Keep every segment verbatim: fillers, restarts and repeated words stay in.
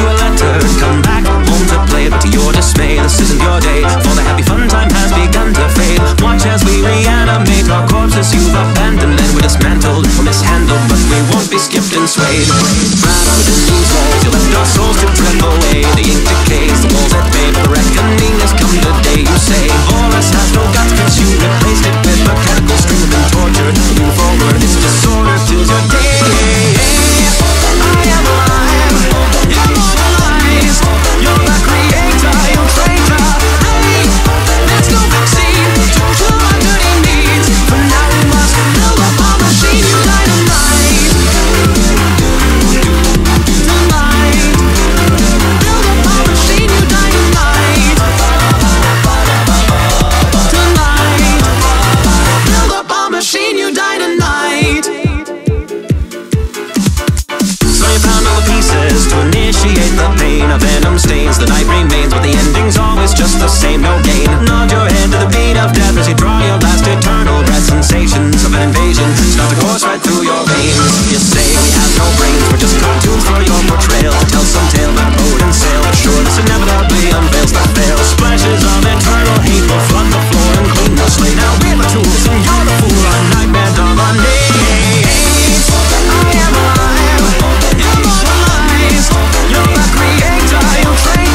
to a letter and come back home to play. But to your dismay, this isn't your day, for the happy fun time has begun to fade. Watch as we reanimate our corpses you've abandoned. Then we're dismantled, mishandled, but we won't be skipped and swayed. Wrapped with a new soul, you left our souls to tremble away. The ink decays, the walls have made, the reckoning has come the day. You say, all us has no guts, but you replaced it with mechanical string. Been tortured, move forward, it's disorder till your day. The night remains, but the ending's always just the same, no gain. Nod your head to the beat of death as you draw your last eternal breath. Sensations of an invasion start to course right through your veins. You say we have no brains, we're just cartoons for your portrayal. Tell some tale that bode and sail, sure this inevitably unveils the veil. Splashes of eternal hate will flood the floor and clean the slate. Now we're the tools and you're the fool, our nightmares of our names. I am alive, you're all lies, you're the creator, you're trained.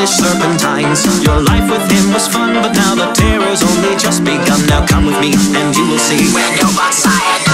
Serpentines. Your life with him was fun, but now the terror's only just begun. Now come with me, and you will see when you're outside.